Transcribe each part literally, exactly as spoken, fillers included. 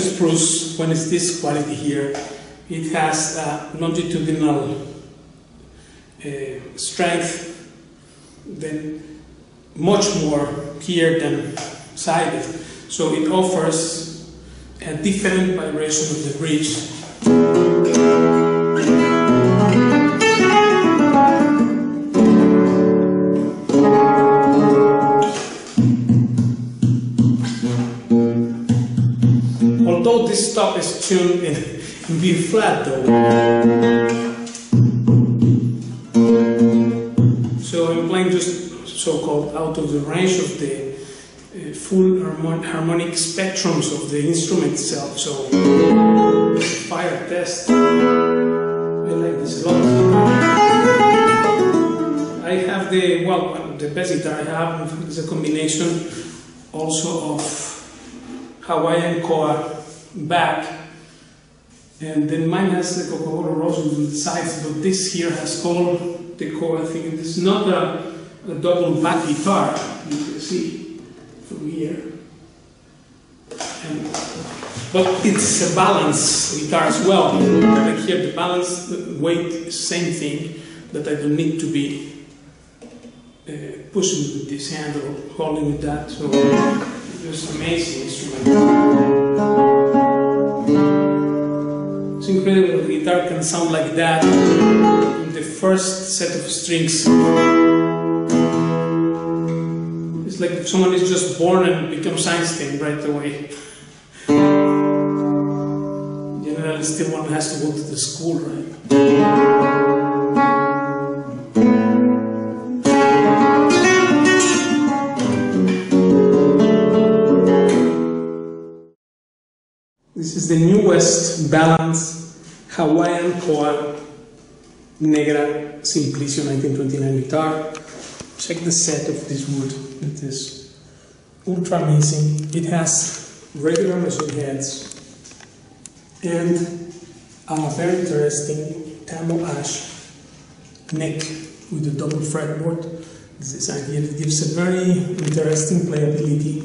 Spruce, when it's this quality here, it has a longitudinal uh, strength, then much more here than sided, so it offers a different vibration of the bridge. This stop is tuned in, in B flat though. So I'm playing just so-called out of the range of the uh, full harmon harmonic spectrums of the instrument itself. So fire test. I like this a lot. I have the well the best guitar I have, in fact, is a combination also of Hawaiian Koa back, and then mine has the Coca-Cola rosin on the sides, but this here has all the Koa thing. It's not a, a double back guitar, you can see from here. And, but it's a balance guitar as well. Like here, the balance, the weight, same thing, that I don't need to be uh, pushing with this hand or holding with that. So it's just amazing instrument. It's incredible the guitar can sound like that in the first set of strings. It's like if someone is just born and becomes Einstein right away. Generally, still one has to go to the school, right? This is the newest balanced Hawaiian Koa Negra Simplicio nineteen twenty-nine guitar. Check the set of this wood. It is ultra amazing. It has regular measured heads and a very interesting tamo ash neck with a double fretboard. This design here gives a very interesting playability.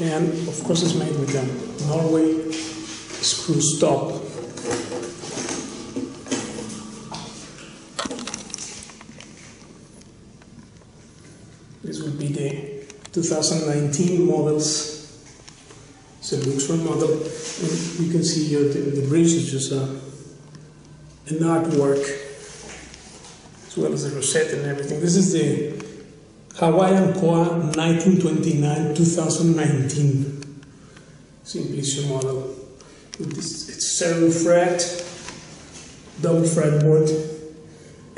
And of course, it's made with a Norway screw top. This would be the two thousand nineteen models. It's a Luxor model. And you can see here the, the bridge is just a, an artwork, as well as the rosette and everything. This is the Hawaiian Koa nineteen twenty-nine to twenty nineteen Simplicio model. It's servo fret, double fretboard,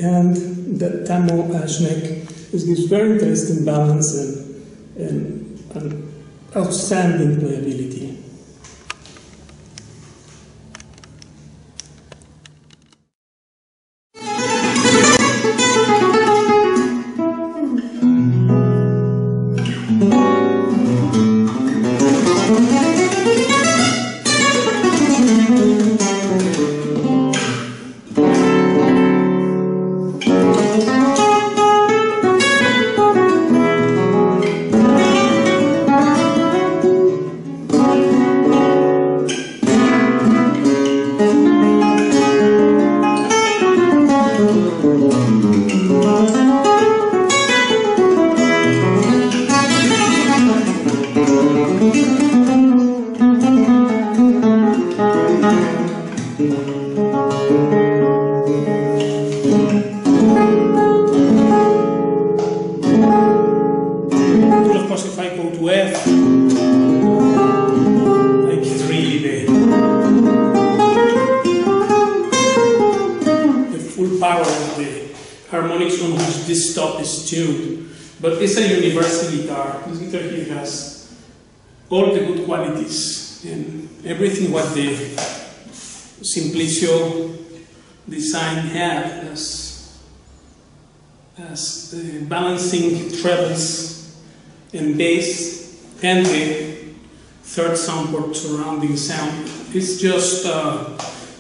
and the tamo ash neck. This gives very interesting balance and, and, and outstanding playability. This top is tuned, but it's a universal guitar. This guitar here has all the good qualities and everything what the Simplicio design had as, as uh, balancing trebles and bass and the third soundboard surrounding sound. It's just uh,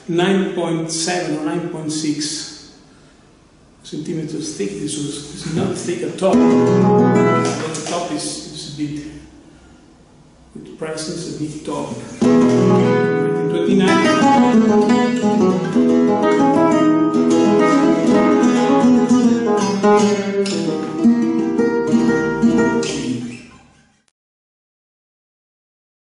nine point seven or nine point six. Centimeters thick. This is not thick at all, but the top is, is a bit, with presence, a bit top. twenty-nine.